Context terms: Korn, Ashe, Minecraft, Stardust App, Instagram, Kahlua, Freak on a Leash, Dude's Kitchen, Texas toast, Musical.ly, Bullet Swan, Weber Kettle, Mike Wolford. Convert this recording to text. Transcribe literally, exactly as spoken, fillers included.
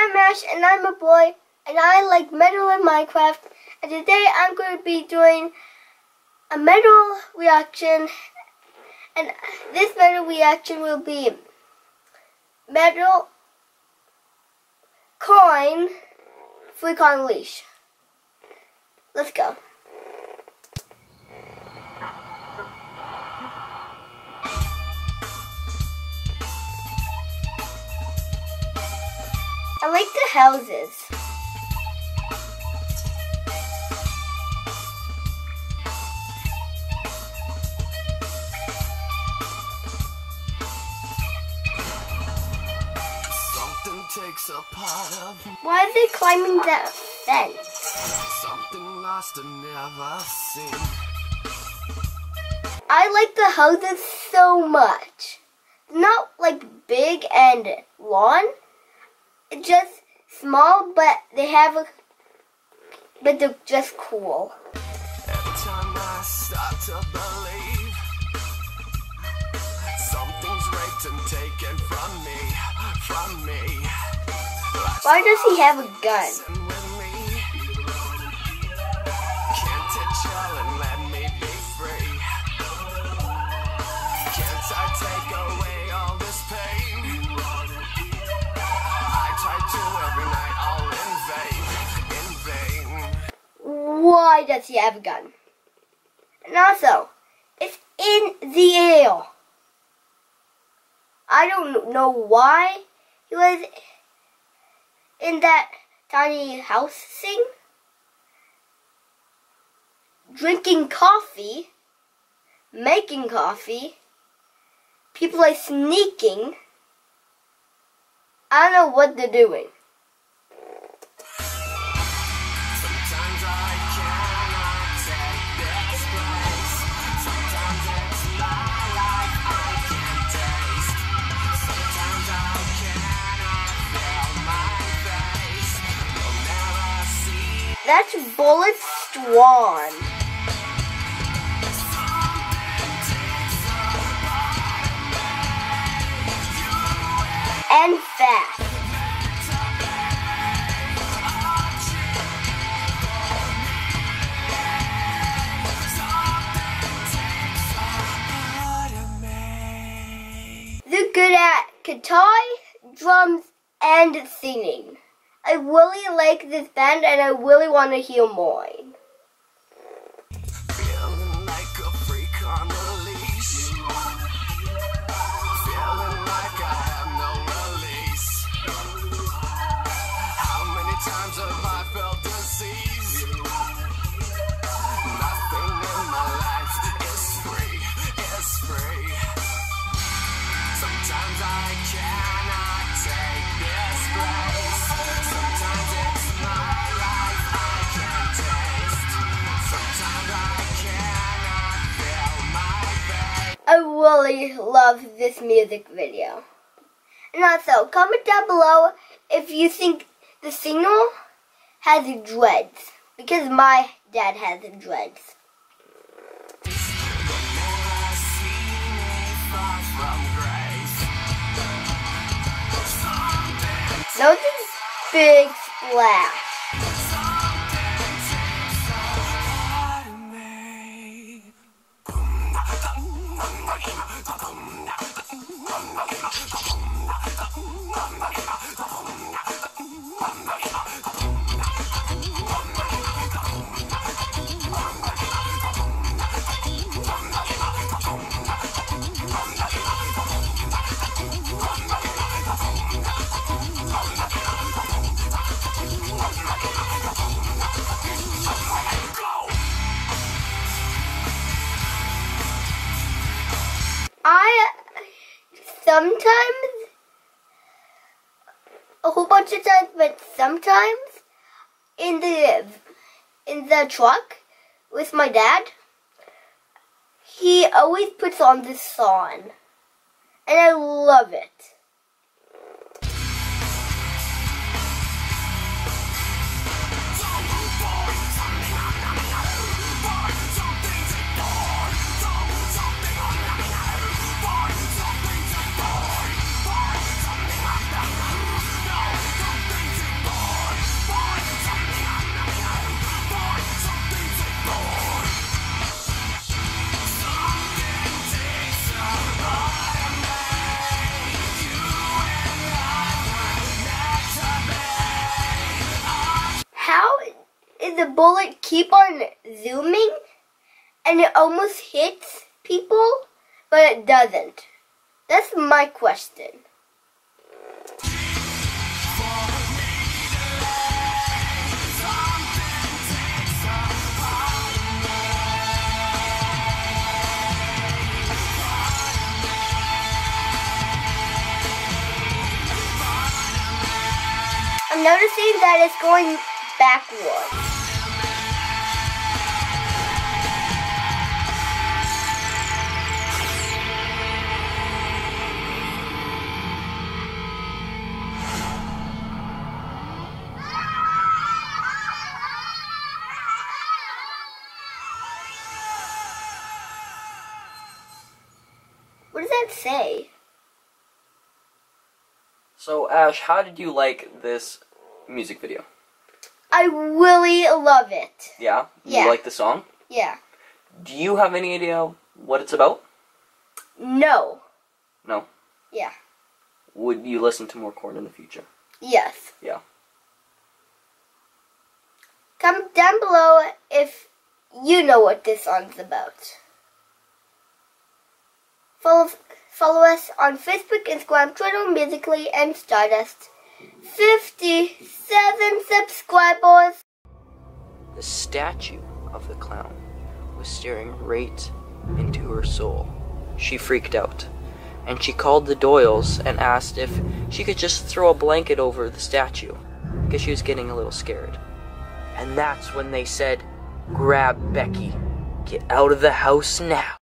I'm Ash, and I'm a boy, and I like metal in Minecraft, and today I'm going to be doing a metal reaction, and this metal reaction will be metal Korn, Freak on a Leash. Let's go. I like the houses. Something takes a part of me. Why are they climbing that fence? Something lost and never seen. I like the houses so much. Not like big and long. Just small, but they have a, but they're just cool. Every time I start to believe something's raped and taken from me, from me. Why does he have a gun? Can't it chill and let me be free? Can't I take away all this pain? Why does he have a gun? And also, it's in the air. I don't know why he was in that tiny house thing. Drinking coffee, making coffee, people are sneaking. I don't know what they're doing. That's Bullet Swan. And fast. They're good at guitar, drums, and singing. I really like this band, and I really want to hear more. Feeling like a freak on a leash. Feeling like I have no release. How many times have I felt disease? Nothing in my life is free, is free. Sometimes I cannot take this place. I really love this music video. And also, comment down below if you think the signal has dreads, because my dad has dreads. Notice this big splash. Sometimes, a whole bunch of times, but sometimes in the in the truck with my dad, he always puts on this song, and I love it. the bullet keep on zooming and it almost hits people, but it doesn't? That's my question. I'm noticing that it's going backwards. What does that say? So, Ash, how did you like this music video? I really love it. Yeah? Yeah. You like the song? Yeah. Do you have any idea what it's about? No. No? Yeah. Would you listen to more Korn in the future? Yes. Yeah. Comment down below if you know what this song's about. Follow, follow us on Facebook, Instagram, Twitter, Musical.ly, and Stardust. fifty-seven subscribers. The statue of the clown was staring right into her soul. She freaked out, and she called the Doyles and asked if she could just throw a blanket over the statue, because she was getting a little scared. And that's when they said, "Grab Becky, get out of the house now."